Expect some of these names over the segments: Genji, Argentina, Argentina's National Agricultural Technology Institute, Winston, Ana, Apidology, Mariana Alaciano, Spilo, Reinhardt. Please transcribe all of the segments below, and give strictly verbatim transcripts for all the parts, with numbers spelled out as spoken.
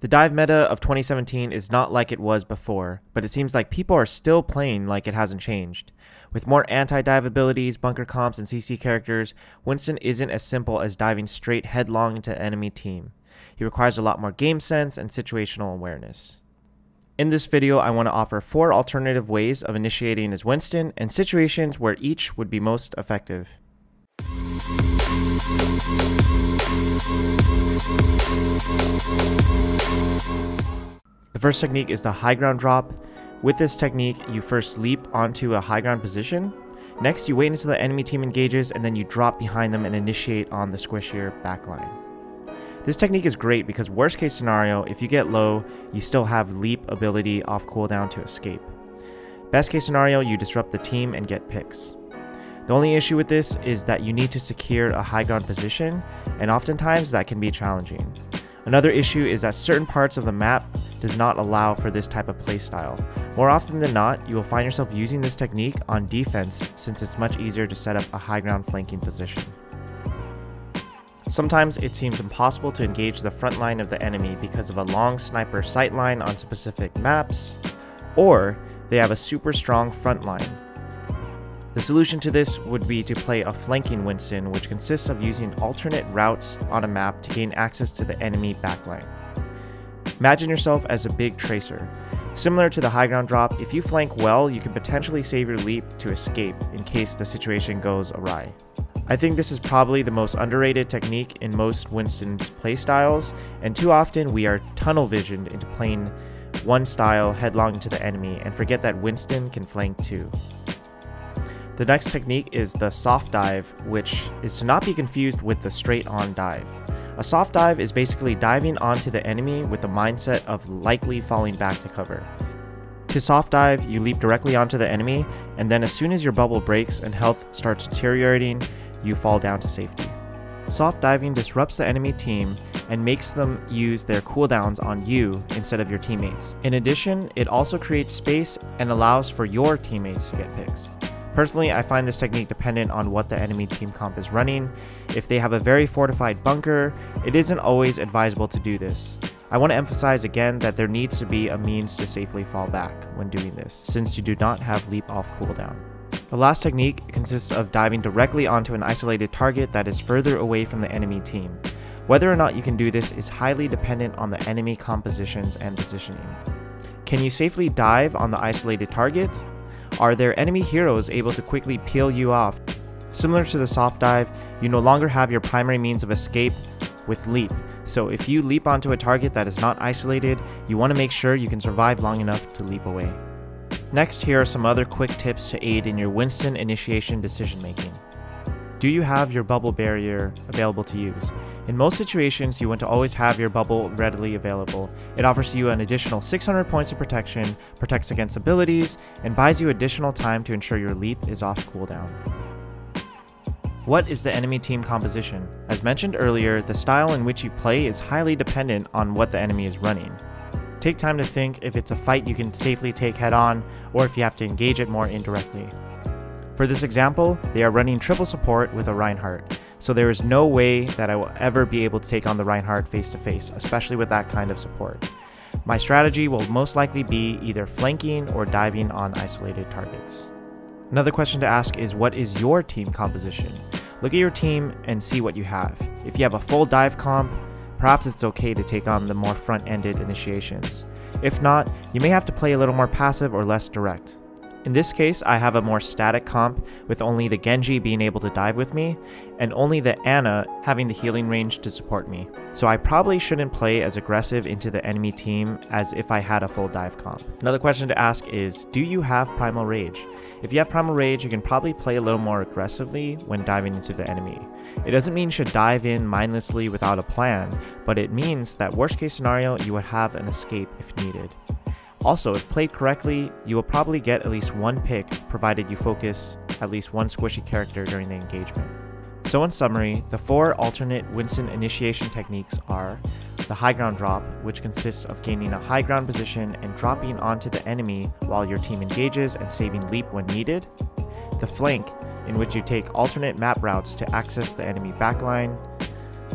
The dive meta of twenty seventeen is not like it was before, but it seems like people are still playing like it hasn't changed. With more anti-dive abilities, bunker comps, and C C characters, Winston isn't as simple as diving straight headlong into enemy team. He requires a lot more game sense and situational awareness. In this video, I want to offer four alternative ways of initiating as Winston and situations where each would be most effective. The first technique is the high ground drop. With this technique, you first leap onto a high ground position. Next, you wait until the enemy team engages, and then you drop behind them and initiate on the squishier backline. This technique is great because worst case scenario, if you get low, you still have leap ability off cooldown to escape. Best case scenario, you disrupt the team and get picks. The only issue with this is that you need to secure a high ground position, and oftentimes that can be challenging. Another issue is that certain parts of the map does not allow for this type of playstyle. More often than not, you will find yourself using this technique on defense since it's much easier to set up a high ground flanking position. Sometimes it seems impossible to engage the front line of the enemy because of a long sniper sightline on specific maps, or they have a super strong front line. The solution to this would be to play a flanking Winston, which consists of using alternate routes on a map to gain access to the enemy backline. Imagine yourself as a big tracer. Similar to the high ground drop, if you flank well, you can potentially save your leap to escape in case the situation goes awry. I think this is probably the most underrated technique in most Winston's playstyles, and too often we are tunnel visioned into playing one style headlong into the enemy and forget that Winston can flank too. The next technique is the soft dive, which is to not be confused with the straight on dive. A soft dive is basically diving onto the enemy with the mindset of likely falling back to cover. To soft dive, you leap directly onto the enemy, and then as soon as your bubble breaks and health starts deteriorating, you fall down to safety. Soft diving disrupts the enemy team and makes them use their cooldowns on you instead of your teammates. In addition, it also creates space and allows for your teammates to get picks. Personally, I find this technique dependent on what the enemy team comp is running. If they have a very fortified bunker, it isn't always advisable to do this. I want to emphasize again that there needs to be a means to safely fall back when doing this, since you do not have leap off cooldown. The last technique consists of diving directly onto an isolated target that is further away from the enemy team. Whether or not you can do this is highly dependent on the enemy compositions and positioning. Can you safely dive on the isolated target? Are there enemy heroes able to quickly peel you off? Similar to the soft dive, you no longer have your primary means of escape with leap. So if you leap onto a target that is not isolated, you want to make sure you can survive long enough to leap away. Next, here are some other quick tips to aid in your Winston initiation decision making. Do you have your bubble barrier available to use? In most situations, you want to always have your bubble readily available. It offers you an additional six hundred points of protection, protects against abilities, and buys you additional time to ensure your leap is off cooldown. What is the enemy team composition? As mentioned earlier, the style in which you play is highly dependent on what the enemy is running. Take time to think if it's a fight you can safely take head on, or if you have to engage it more indirectly. For this example, they are running triple support with a Reinhardt, so there is no way that I will ever be able to take on the Reinhardt face to face, especially with that kind of support. My strategy will most likely be either flanking or diving on isolated targets. Another question to ask is, what is your team composition? Look at your team and see what you have. If you have a full dive comp, perhaps it's okay to take on the more front-ended initiations. If not, you may have to play a little more passive or less direct. In this case, I have a more static comp with only the Genji being able to dive with me and only the Ana having the healing range to support me. So I probably shouldn't play as aggressive into the enemy team as if I had a full dive comp. Another question to ask is, do you have Primal Rage? If you have Primal Rage, you can probably play a little more aggressively when diving into the enemy. It doesn't mean you should dive in mindlessly without a plan, but it means that worst case scenario, you would have an escape if needed. Also, if played correctly, you will probably get at least one pick, provided you focus at least one squishy character during the engagement. So in summary, the four alternate Winston initiation techniques are the high ground drop, which consists of gaining a high ground position and dropping onto the enemy while your team engages and saving leap when needed; the flank, in which you take alternate map routes to access the enemy backline;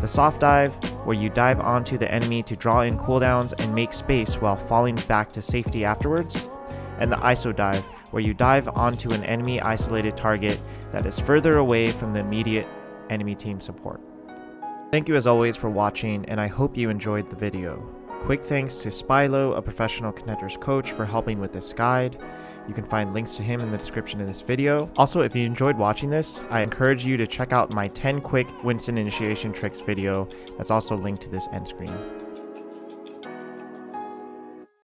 The soft dive, where you dive onto the enemy to draw in cooldowns and make space while falling back to safety afterwards. And the iso dive, where you dive onto an enemy isolated target that is further away from the immediate enemy team support. Thank you as always for watching, and I hope you enjoyed the video. Quick thanks to Spilo, a professional connectors coach, for helping with this guide. You can find links to him in the description of this video. Also, if you enjoyed watching this, I encourage you to check out my ten quick Winston initiation tricks video that's also linked to this end screen.